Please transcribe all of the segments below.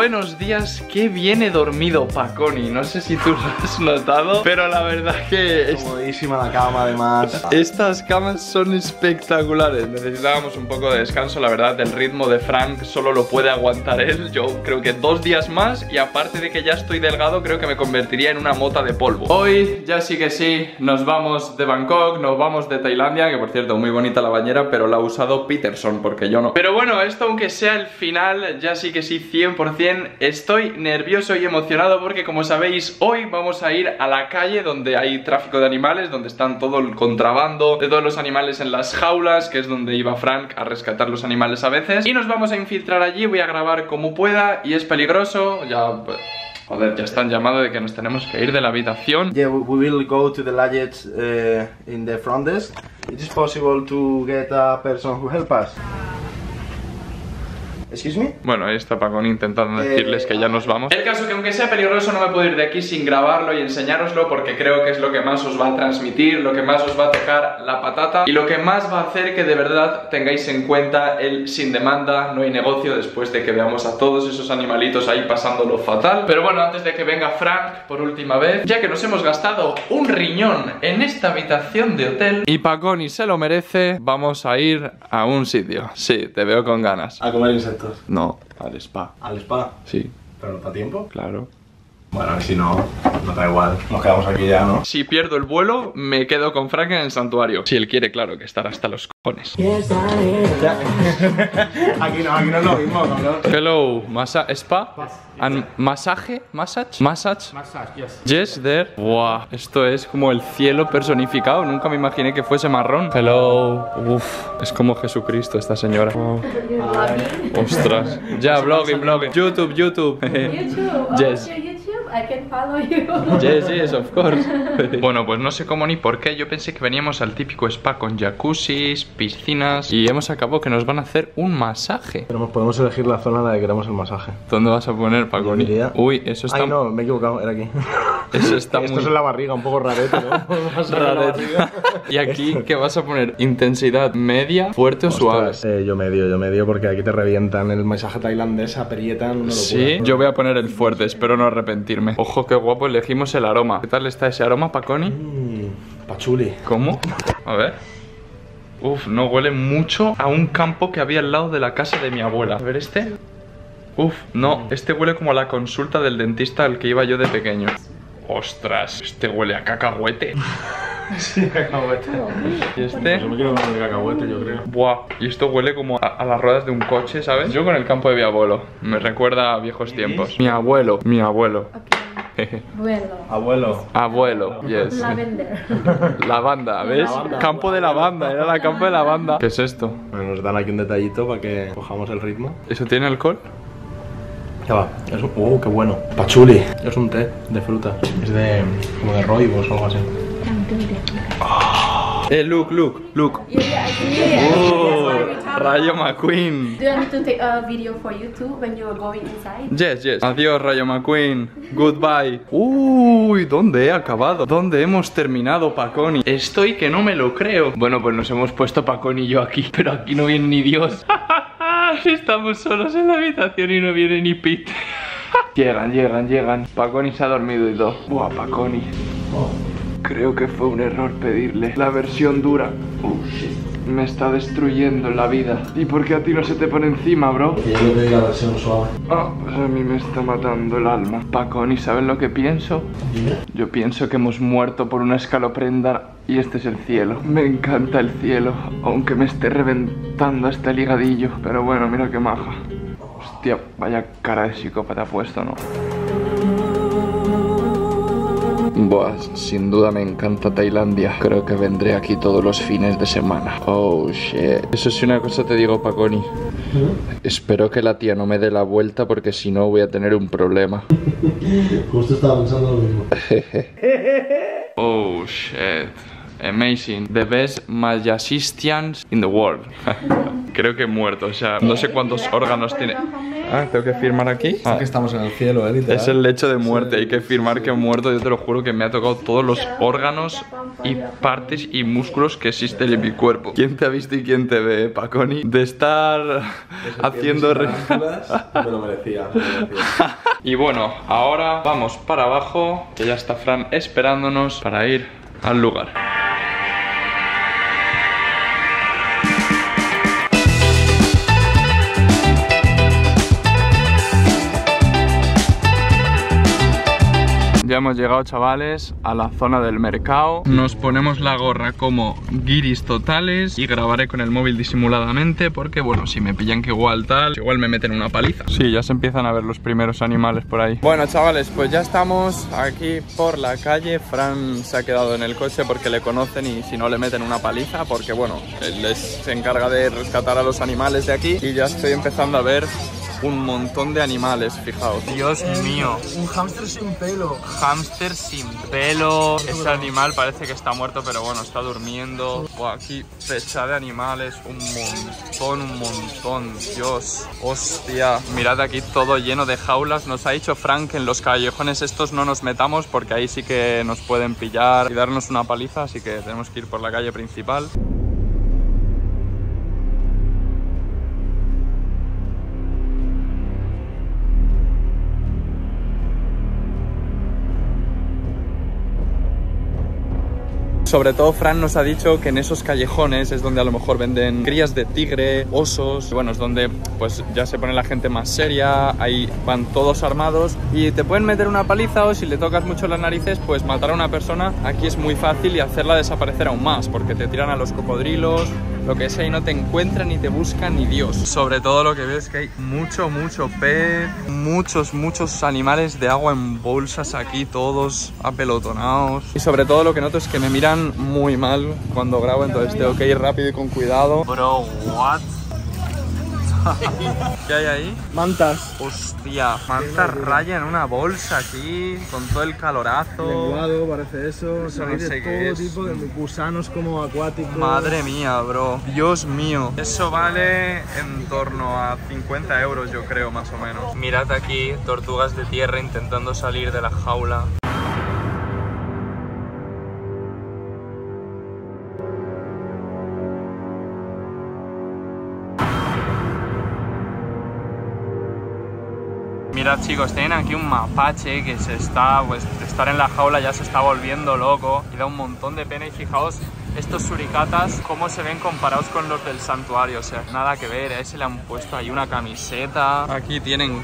buenos días, qué viene dormido Paconi. No sé si tú lo has notado, pero la verdad que es comodísima la cama, además. Estas camas son espectaculares. Necesitábamos un poco de descanso, la verdad. El ritmo de Frank solo lo puede aguantar él. Yo creo que 2 días más y aparte de que ya estoy delgado, creo que me convertiría en una mota de polvo. Hoy ya sí que sí, nos vamos de Bangkok, nos vamos de Tailandia, que por cierto, muy bonita la bañera, pero la ha usado Peterson porque yo no. Pero bueno, esto aunque sea el final, ya sí que sí, 100%, estoy nervioso y emocionado porque, como sabéis, hoy vamos a ir a la calle donde hay tráfico de animales, donde están todo el contrabando de todos los animales en las jaulas, que es donde iba Frank a rescatar los animales a veces, y nos vamos a infiltrar allí. Voy a grabar como pueda y es peligroso, ya... Joder, ya están llamando de que nos tenemos que ir de la habitación. Yeah, we will go to the luggage in the front desk. It is possible to get a person who help us. Excuse me. Bueno, ahí está Pacón intentando decirles que ya nos vamos. El caso que aunque sea peligroso no me puedo ir de aquí sin grabarlo y enseñároslo, porque creo que es lo que más os va a transmitir, lo que más os va a tocar la patata y lo que más va a hacer que de verdad tengáis en cuenta el sin demanda, no hay negocio, después de que veamos a todos esos animalitos ahí pasándolo fatal. Pero bueno, antes de que venga Frank por última vez, ya que nos hemos gastado un riñón en esta habitación de hotel y Pacón y se lo merece, vamos a ir a un sitio. Sí, te veo con ganas. A comer insectos. No, al spa. ¿Al spa? Sí. ¿Pero no da tiempo? Claro. Bueno, si no, no da igual. Nos quedamos aquí ya, ¿no? Si pierdo el vuelo, me quedo con Frank en el santuario. Si él quiere, claro, que estará hasta los cojones. Aquí no es lo mismo, ¿no? Hello, spa and masaje, massage, yes. Yes, there. Wow, esto es como el cielo personificado. Nunca me imaginé que fuese marrón. Hello. Uf, es como Jesucristo esta señora. Oh. Ostras. Ya, blogging. YouTube. Yes. I can follow you. Yes, of course. Bueno, pues no sé cómo ni por qué, yo pensé que veníamos al típico spa con jacuzzis, piscinas, y hemos acabado que nos van a hacer un masaje. Pero podemos elegir la zona en la que queramos el masaje. ¿Dónde vas a poner, Paconi? Uy, eso está... Ay, no, me he equivocado, era aquí. Eso está muy... Esto es en la barriga, un poco rarete, ¿no? Rarete. Y aquí, ¿qué vas a poner? ¿Intensidad media, fuerte o suave? Yo medio, porque aquí te revientan el masaje tailandés, aprietan... No, sí, yo voy a poner el fuerte, espero no arrepentirme. Ojo, qué guapo, elegimos el aroma. ¿Qué tal está ese aroma, Paconi? Pachuli. ¿Cómo? A ver. Uf, no, huele mucho a un campo que había al lado de la casa de mi abuela. A ver este. Uf, no, este huele como a la consulta del dentista al que iba yo de pequeño. Ostras, este huele a cacahuete. Sí, cacahuete. ¿Y este? Yo me quiero comer el cacahuete, yo creo. Buah, y esto huele como a las ruedas de un coche, ¿sabes? Yo con el campo de mi abuelo. Me recuerda a viejos tiempos. Mi abuelo. Okay. Abuelo. Yes. Lavanda, ¿ves? Lavanda. Campo de lavanda, era la campo de lavanda. ¿Qué es esto? Bueno, nos dan aquí un detallito para que cojamos el ritmo. ¿Eso tiene alcohol? Es un... ¡Oh, qué bueno! Pachuli. Es un té de fruta. Es de... como de roibos o algo así. Oh. Look. Oh, Rayo McQueen. Do you want me to take a video for you too when you are going inside? Yes. Adiós, Rayo McQueen. Goodbye. Uy, ¿dónde he acabado? ¿Dónde hemos terminado, Paconi? Estoy que no me lo creo. Bueno, pues nos hemos puesto Paconi y yo aquí, pero aquí no viene ni Dios. Estamos solos en la habitación y no viene ni Pete. Llegan. Paconi se ha dormido y todo. Buah, Paconi. Creo que fue un error pedirle la versión dura. Me está destruyendo la vida. ¿Y por qué a ti no se te pone encima, bro? Yo le pedí la versión suave. Pues a mí me está matando el alma. Paconi, ¿sabes lo que pienso? Yo pienso que hemos muerto por una escaloprenda y este es el cielo. Me encanta el cielo, aunque me esté reventando hasta el higadillo. Pero bueno, mira qué maja. Hostia, vaya cara de psicópata puesto, ¿no? Buah, sin duda me encanta Tailandia. Creo que vendré aquí todos los fines de semana. Oh, shit. Eso sí, una cosa te digo, Paconi. Espero que la tía no me dé la vuelta, porque si no voy a tener un problema. Justo estaba pensando lo mismo. Oh, shit. Amazing. The best magicians in the world. Creo que he muerto, o sea, no sé cuántos órganos tiene. Ah, tengo que firmar aquí. Ah, que estamos en el cielo, literal. Es el lecho de muerte, hay que firmar que he muerto. Yo te lo juro que me ha tocado todos los órganos y partes y músculos que existen en mi cuerpo. ¿Quién te ha visto y quién te ve, Paconi? De estar haciendo me lo merecía, me lo merecía. Y bueno, ahora vamos para abajo, que ya está Fran esperándonos para ir al lugar. Ya hemos llegado, chavales, a la zona del mercado. Nos ponemos la gorra como guiris totales y grabaré con el móvil disimuladamente porque, bueno, si me pillan que igual tal, igual me meten una paliza. Sí, ya se empiezan a ver los primeros animales por ahí. Bueno, chavales, pues ya estamos aquí por la calle. Fran se ha quedado en el coche porque le conocen y si no le meten una paliza porque, bueno, él se encarga de rescatar a los animales de aquí y ya estoy empezando a ver un montón de animales, fijaos. Dios mío. Un hámster sin pelo. Hámster sin pelo. Ese animal parece que está muerto, pero bueno, está durmiendo. Buah, aquí fecha de animales. Un montón. Dios. Hostia. Mirad aquí todo lleno de jaulas. Nos ha dicho Frank que en los callejones estos no nos metamos porque ahí sí que nos pueden pillar y darnos una paliza. Así que tenemos que ir por la calle principal. Sobre todo Fran nos ha dicho que en esos callejones es donde a lo mejor venden crías de tigre, osos, bueno, es donde pues ya se pone la gente más seria, ahí van todos armados y te pueden meter una paliza o si le tocas mucho las narices pues matar a una persona aquí es muy fácil y hacerla desaparecer aún más porque te tiran a los cocodrilos, lo que sea y no te encuentran ni te buscan ni Dios. Sobre todo lo que veo es que hay mucho pez, muchos animales de agua en bolsas aquí, todos apelotonados. Y sobre todo lo que noto es que me miran muy mal cuando grabo, entonces tengo que ir rápido y con cuidado. Bro, what? ¿Qué hay ahí? Mantas. Hostia, mantas raya en una bolsa aquí, con todo el calorazo. Lenguado, parece eso. O sea, no sé qué es. Tipo de gusanos como acuáticos. Madre mía, bro. Dios mío. Eso vale en torno a 50 €, yo creo, más o menos. Mirad aquí, tortugas de tierra intentando salir de la jaula. Mirad, chicos, tienen aquí un mapache que se está, pues, de estar en la jaula ya se está volviendo loco y da un montón de pena. Y fijaos estos suricatas cómo se ven comparados con los del santuario, o sea, nada que ver. A ese le han puesto ahí una camiseta. Aquí tienen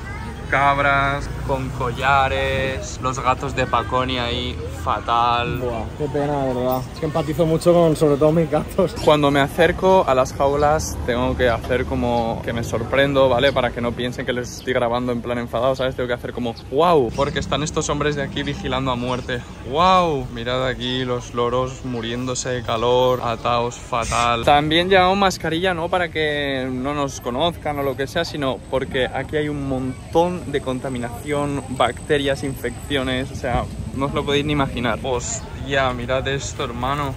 cabras con collares, los gatos de Paconi ahí, fatal. Buah, qué pena, de verdad. Es que empatizo mucho con, sobre todo, mis gatos. Cuando me acerco a las jaulas tengo que hacer como que me sorprendo, ¿vale? Para que no piensen que les estoy grabando en plan enfadado, ¿sabes? Tengo que hacer como ¡wow! Porque están estos hombres de aquí vigilando a muerte. ¡Wow! Mirad aquí los loros muriéndose de calor, ataos, fatal. También llevamos mascarilla, no para que no nos conozcan o lo que sea, sino porque aquí hay un montón de contaminación, bacterias, infecciones, o sea, no os lo podéis ni imaginar. Hostia, mirad esto, hermano.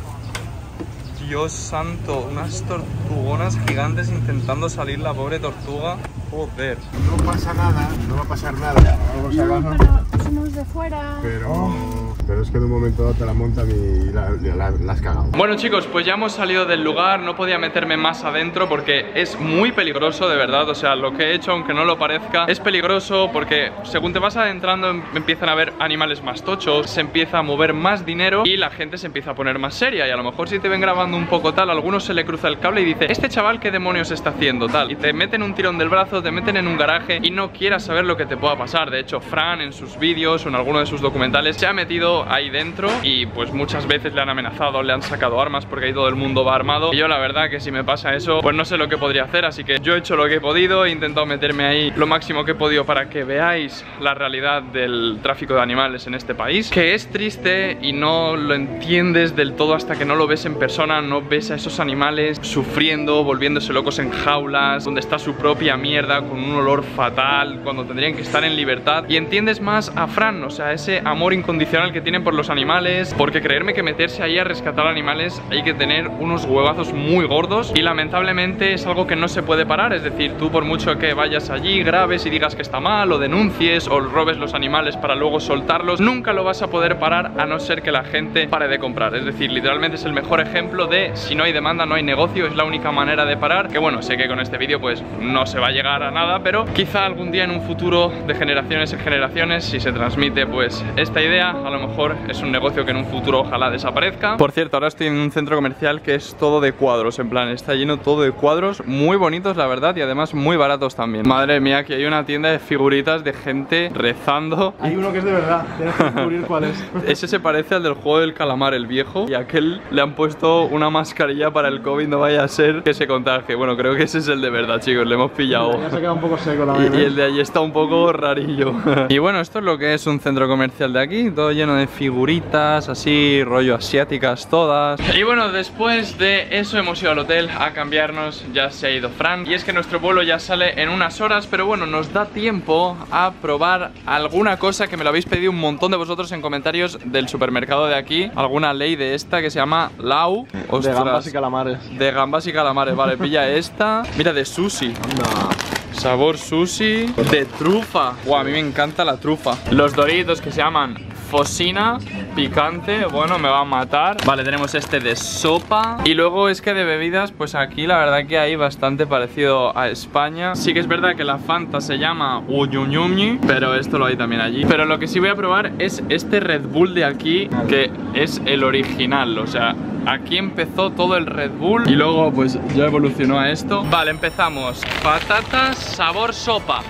Dios santo, unas tortugonas gigantes intentando salir la pobre tortuga. Joder. No pasa nada, no va a pasar nada. No, pero somos de fuera. Pero es que de un momento dado te la montan y la has cagado. Bueno, chicos, pues ya hemos salido del lugar. No podía meterme más adentro porque es muy peligroso, de verdad. O sea, lo que he hecho, aunque no lo parezca, es peligroso porque según te vas adentrando empiezan a ver animales más tochos, se empieza a mover más dinero y la gente se empieza a poner más seria. Y a lo mejor si te ven grabando un poco tal, a algunos se le cruza el cable y dice, este chaval, ¿qué demonios está haciendo tal? Y te meten un tirón del brazo, te meten en un garaje y no quieras saber lo que te pueda pasar. De hecho, Fran en sus vídeos o en alguno de sus documentales se ha metido ahí dentro y pues muchas veces le han amenazado, le han sacado armas porque ahí todo el mundo va armado y yo la verdad que si me pasa eso pues no sé lo que podría hacer, así que yo he hecho lo que he podido, he intentado meterme ahí lo máximo que he podido para que veáis la realidad del tráfico de animales en este país, que es triste y no lo entiendes del todo hasta que no lo ves en persona, no ves a esos animales sufriendo, volviéndose locos en jaulas, donde está su propia mierda con un olor fatal, cuando tendrían que estar en libertad, y entiendes más a Fran, o sea, ese amor incondicional que tiene tienen por los animales, porque creerme que meterse ahí a rescatar animales hay que tener unos huevazos muy gordos y lamentablemente es algo que no se puede parar. Es decir, tú por mucho que vayas allí, grabes y digas que está mal, o denuncies o robes los animales para luego soltarlos, nunca lo vas a poder parar a no ser que la gente pare de comprar. Es decir, literalmente es el mejor ejemplo de si no hay demanda no hay negocio, es la única manera de parar. Que bueno, sé que con este vídeo pues no se va a llegar a nada, pero quizá algún día en un futuro de generaciones en generaciones, si se transmite pues esta idea, a lo mejor es un negocio que en un futuro ojalá desaparezca. Por cierto, ahora estoy en un centro comercial que es todo de cuadros, en plan está lleno todo de cuadros muy bonitos la verdad y además muy baratos también. Madre mía, aquí hay una tienda de figuritas de gente rezando. Hay uno que es de verdad, tienes que descubrir cuál es. Ese se parece al del juego del calamar, el viejo, y a aquel le han puesto una mascarilla para el COVID, no vaya a ser que se contagie. Bueno, creo que ese es el de verdad, chicos, le hemos pillado. Ya se ha quedado un poco seco la vaina. Y el de allí está un poco rarillo. Y bueno, esto es lo que es un centro comercial de aquí, todo lleno de figuritas, así, rollo asiáticas todas. Y bueno, después de eso hemos ido al hotel a cambiarnos, ya se ha ido Frank. Y es que nuestro vuelo ya sale en unas horas, pero bueno, nos da tiempo a probar alguna cosa que me lo habéis pedido un montón de vosotros en comentarios del supermercado de aquí. Alguna ley de esta que se llama Lau. Ostras, de gambas y calamares. De gambas y calamares, vale, pilla esta. Mira, de sushi. No. Sabor sushi, de trufa. Wow, a mí me encanta la trufa. Los Doritos que se llaman Fosina, picante, bueno, me va a matar. Vale, tenemos este de sopa. Y luego es que de bebidas, pues aquí la verdad que hay bastante parecido a España. Sí que es verdad que la Fanta se llama Uyunyumni, pero esto lo hay también allí. Pero lo que sí voy a probar es este Red Bull de aquí, que es el original, o sea, aquí empezó todo el Red Bull y luego pues ya evolucionó a esto. Vale, empezamos. Patatas sabor sopa.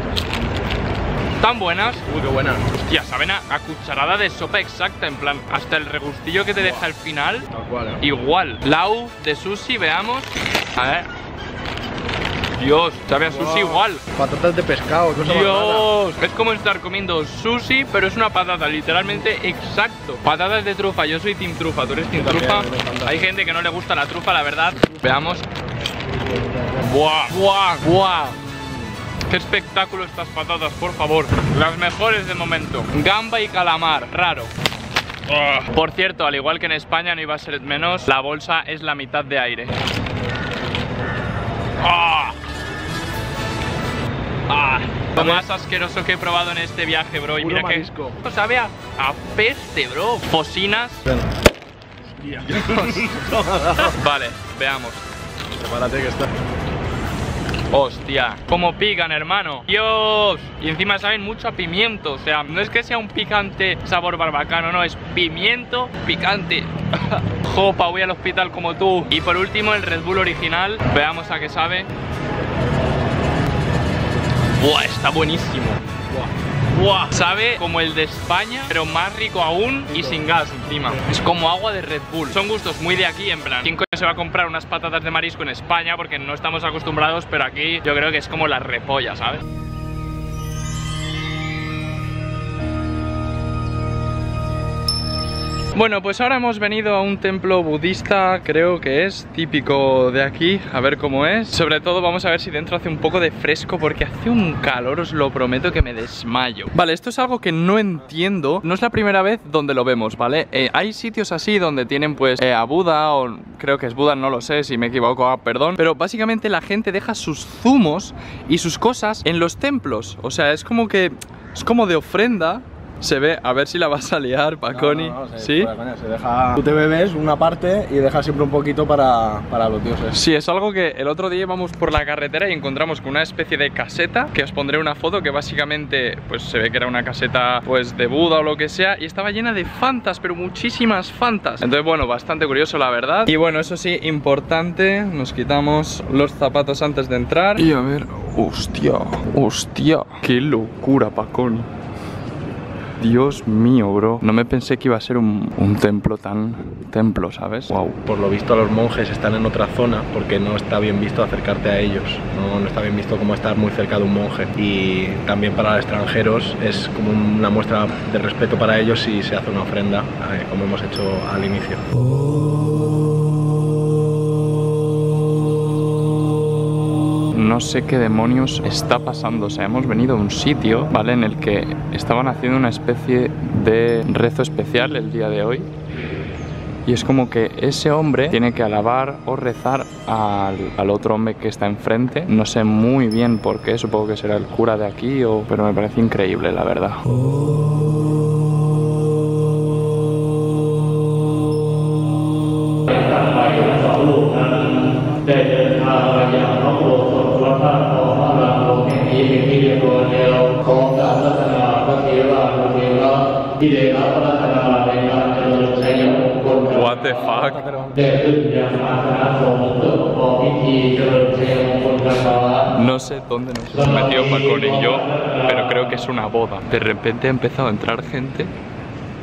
Tan buenas. Uy, qué buenas. Hostia, saben a cucharada de sopa exacta, en plan, hasta el regustillo que te deja al final. Tal cual, ¿eh? Igual. Lau de sushi, veamos. A ver. Dios, sabe a sushi igual. Patatas de pescado, cosa más rara. Es como estar comiendo sushi, pero es una patata, literalmente exacto. Patatas de trufa, yo soy team trufa, tú eres team trufa. Hay gente que no le gusta la trufa, la verdad. Veamos. Buah, buah, buah. Qué espectáculo estas patatas, por favor. Las mejores de momento. Gamba y calamar, raro. Por cierto, al igual que en España no iba a ser menos, la bolsa es la mitad de aire. Lo más asqueroso que he probado en este viaje, bro. Y mira que sabe a peste, bro. Fosinas. Hostia. Vale, veamos. Prepárate que está. Hostia, como pican, hermano. Dios. Y encima saben mucho a pimiento. O sea, no es que sea un picante sabor barbacano, no, es pimiento picante. Jopa, voy al hospital como tú. Y por último el Red Bull original. Veamos a qué sabe. Buah, está buenísimo. Buah. Buah. Sabe como el de España, pero más rico aún y sin gas encima. Es como agua de Red Bull. Son gustos muy de aquí, en plan, ¿quién coño se va a comprar unas patatas de marisco en España? Porque no estamos acostumbrados, pero aquí yo creo que es como la repolla, ¿sabes? Bueno, pues ahora hemos venido a un templo budista, creo que es típico de aquí, a ver cómo es. Sobre todo vamos a ver si dentro hace un poco de fresco, porque hace un calor, os lo prometo que me desmayo. Vale, esto es algo que no entiendo, no es la primera vez donde lo vemos, ¿vale? Hay sitios así donde tienen pues a Buda, o creo que es Buda, no lo sé, si me equivoco, perdón. Pero básicamente la gente deja sus zumos y sus cosas en los templos, o sea, es como que, es como de ofrenda. Se ve, a ver si la vas a liar, Paconi. No, ¿sí? Se deja, tú te bebes una parte y dejas siempre un poquito para los dioses. Sí, es algo que el otro día íbamos por la carretera y encontramos con una especie de caseta, que os pondré una foto, que básicamente pues se ve que era una caseta pues de Buda o lo que sea, y estaba llena de fantas, pero muchísimas fantas. Entonces bueno, bastante curioso la verdad. Y bueno, eso sí, importante, nos quitamos los zapatos antes de entrar. Y a ver, hostia, hostia, qué locura, Paconi. Dios mío, bro. No me pensé que iba a ser un templo tan templo, ¿sabes? Wow. Por lo visto los monjes están en otra zona porque no está bien visto acercarte a ellos. No está bien visto como estar muy cerca de un monje. Y también para los extranjeros es como una muestra de respeto para ellos si se hace una ofrenda, como hemos hecho al inicio. no sé qué demonios está pasando. O sea, hemos venido a un sitio, ¿vale?, en el que estaban haciendo una especie de rezo especial el día de hoy. Y es como que ese hombre tiene que alabar o rezar al otro hombre que está enfrente. No sé muy bien por qué, supongo que será el cura de aquí o... pero me parece increíble, la verdad. What the fuck? No sé dónde nos hemos metido Paconi y yo, pero creo que es una boda. De repente ha empezado a entrar gente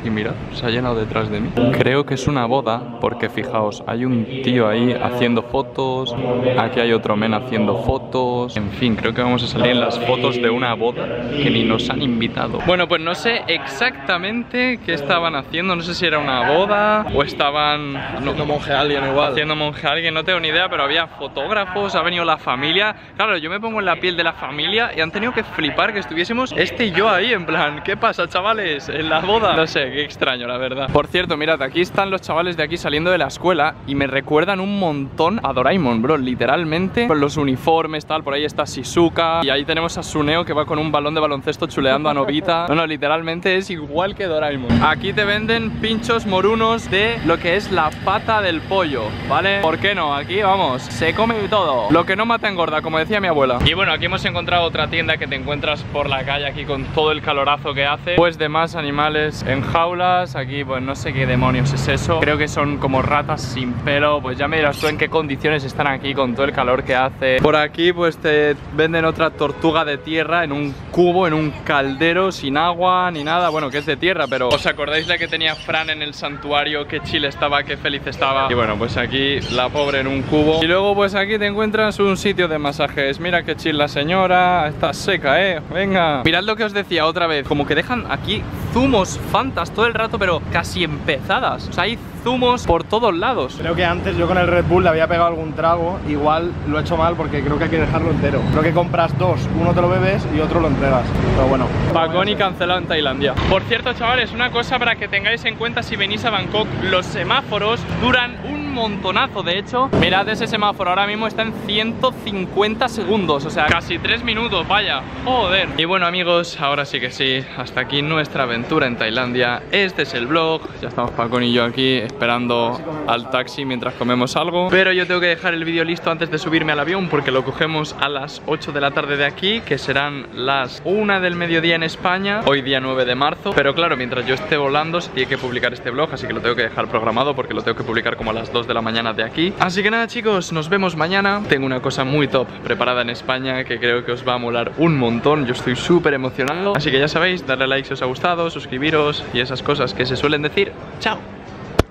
y mira, se ha llenado detrás de mí. Creo que es una boda porque fijaos, hay un tío ahí haciendo fotos, aquí hay otro men haciendo fotos. En fin, creo que vamos a salir en las fotos de una boda que ni nos han invitado. Bueno, pues no sé exactamente qué estaban haciendo, no sé si era una boda o estaban... haciendo monje a alguien igual. Haciendo monje a alguien, no tengo ni idea, pero había fotógrafos, ha venido la familia. Claro, yo me pongo en la piel de la familia y han tenido que flipar que estuviésemos este y yo ahí en plan, ¿qué pasa, chavales? En la boda. No sé. Qué extraño, la verdad. Por cierto, mirad, aquí están los chavales de aquí saliendo de la escuela y me recuerdan un montón a Doraemon, bro, literalmente, con los uniformes, tal. Por ahí está Shizuka y ahí tenemos a Suneo que va con un balón de baloncesto chuleando a Nobita. No, no, literalmente es igual que Doraemon. Aquí te venden pinchos morunos de lo que es la pata del pollo, ¿vale? ¿Por qué no? Aquí, vamos, se come todo. Lo que no mata engorda, como decía mi abuela. Y bueno, aquí hemos encontrado otra tienda que te encuentras por la calle aquí con todo el calorazo que hace. Pues de más animales en jaulas, aquí pues no sé qué demonios es eso, creo que son como ratas sin pelo, pues ya me dirás tú en qué condiciones están aquí con todo el calor que hace. Por aquí pues te venden otra tortuga de tierra en un cubo, en un caldero, sin agua ni nada, bueno, que es de tierra, pero ¿os acordáis la que tenía Fran en el santuario? Qué chile estaba, qué feliz estaba. Y bueno, pues aquí la pobre en un cubo. Y luego pues aquí te encuentras un sitio de masajes, mira qué chile la señora, está seca, venga. Mirad lo que os decía otra vez, como que dejan aquí zumos Fantas todo el rato, pero casi empezadas. O sea, hay zumos por todos lados. Creo que antes yo con el Red Bull le había pegado algún trago. Igual lo he hecho mal porque creo que hay que dejarlo entero. Creo que compras dos, uno te lo bebes y otro lo entregas. Pero bueno. Paconi cancelado en Tailandia. Por cierto, chavales, una cosa para que tengáis en cuenta si venís a Bangkok. Los semáforos duran un montonazo, de hecho. Mirad ese semáforo, ahora mismo está en 150 segundos. O sea, casi 3 minutos, vaya. Joder. Y bueno, amigos, ahora sí que sí. Hasta aquí nuestra aventura en Tailandia. Este es el vlog. Ya estamos Paconi y yo aquí esperando al taxi mientras comemos algo, pero yo tengo que dejar el vídeo listo antes de subirme al avión porque lo cogemos a las 8 de la tarde de aquí, que serán las 1 del mediodía en España, hoy día 9 de marzo. Pero claro, mientras yo esté volando se tiene que publicar este vlog, así que lo tengo que dejar programado porque lo tengo que publicar como a las 2 de la mañana de aquí. Así que nada, chicos, nos vemos mañana. Tengo una cosa muy top preparada en España que creo que os va a molar un montón. Yo estoy súper emocionado, así que ya sabéis, darle like si os ha gustado, suscribiros y esas cosas que se suelen decir. ¡Chao!